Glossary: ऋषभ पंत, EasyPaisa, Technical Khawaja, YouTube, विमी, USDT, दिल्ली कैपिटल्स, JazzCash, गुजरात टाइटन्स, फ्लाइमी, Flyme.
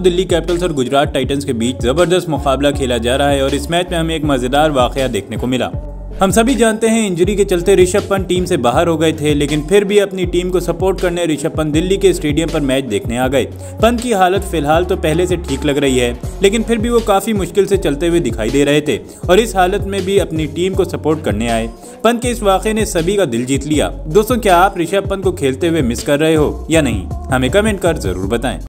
दिल्ली कैपिटल्स और गुजरात टाइटन्स के बीच जबरदस्त मुकाबला खेला जा रहा है और इस मैच में हमें एक मजेदार वाकया देखने को मिला। हम सभी जानते हैं इंजरी के चलते ऋषभ पंत टीम से बाहर हो गए थे, लेकिन फिर भी अपनी टीम को सपोर्ट करने ऋषभ पंत दिल्ली के स्टेडियम पर मैच देखने आ गए। पंत की हालत फिलहाल तो पहले से ठीक लग रही है, लेकिन फिर भी वो काफ़ी मुश्किल से चलते हुए दिखाई दे रहे थे और इस हालत में भी अपनी टीम को सपोर्ट करने आए। पंत के इस वाकये ने सभी का दिल जीत लिया। दोस्तों, क्या आप ऋषभ पंत को खेलते हुए मिस कर रहे हो या नहीं? हमें कमेंट कर ज़रूर बताएं।